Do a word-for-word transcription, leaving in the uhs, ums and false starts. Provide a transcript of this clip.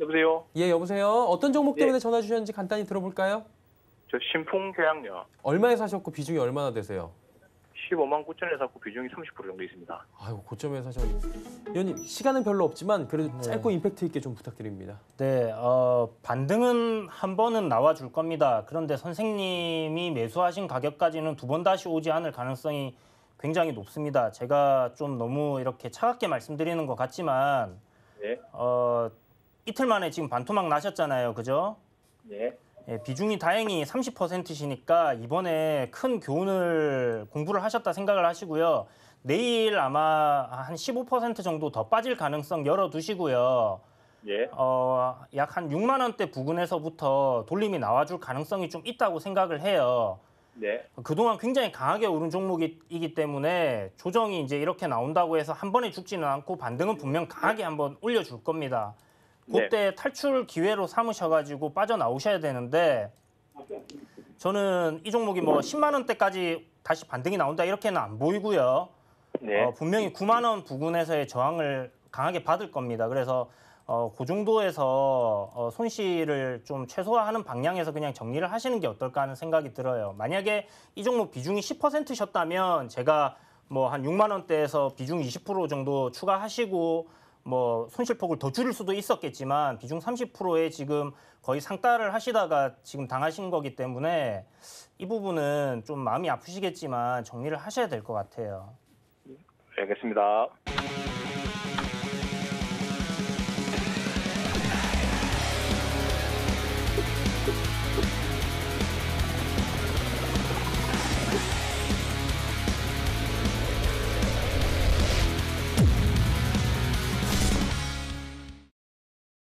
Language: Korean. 여보세요? 예, 여보세요? 어떤 종목 때문에 예. 전화 주셨는지 간단히 들어볼까요? 저 신풍제약요. 얼마에 사셨고 비중이 얼마나 되세요? 십오만 구천에 샀고 비중이 삼십 퍼센트 정도 있습니다. 아이고, 고점에 사셨는데. 위원님, 시간은 별로 없지만 그래도 네. 짧고 임팩트 있게 좀 부탁드립니다. 네, 어, 반등은 한 번은 나와줄 겁니다. 그런데 선생님이 매수하신 가격까지는 두 번 다시 오지 않을 가능성이 굉장히 높습니다. 제가 좀 너무 이렇게 차갑게 말씀드리는 것 같지만 네. 어, 이틀 만에 지금 반토막 나셨잖아요. 그죠? 네. 예, 비중이 다행히 삼십 퍼센트시니까 이번에 큰 교훈을 공부를 하셨다 생각을 하시고요. 내일 아마 한 십오 퍼센트 정도 더 빠질 가능성 열어두시고요. 예. 어, 약 한 육만 원대 부근에서부터 돌림이 나와줄 가능성이 좀 있다고 생각을 해요. 네. 그동안 굉장히 강하게 오른 종목이기 때문에 조정이 이제 이렇게 나온다고 해서 한 번에 죽지는 않고 반등은 분명 강하게 한번 올려줄 겁니다. 그때 네. 탈출 기회로 삼으셔가지고 빠져나오셔야 되는데 저는 이 종목이 뭐 십만 원대까지 다시 반등이 나온다 이렇게는 안 보이고요. 네. 어, 분명히 구만 원 부근에서의 저항을 강하게 받을 겁니다. 그래서 어, 그 정도에서 어, 손실을 좀 최소화하는 방향에서 그냥 정리를 하시는 게 어떨까 하는 생각이 들어요. 만약에 이 종목 비중이 십 퍼센트셨다면 제가 뭐 한 육만 원대에서 비중 이십 퍼센트 정도 추가하시고 뭐 손실폭을 더 줄일 수도 있었겠지만 비중 삼십 퍼센트에 지금 거의 상따를 하시다가 지금 당하신 거기 때문에 이 부분은 좀 마음이 아프시겠지만 정리를 하셔야 될 것 같아요. 알겠습니다.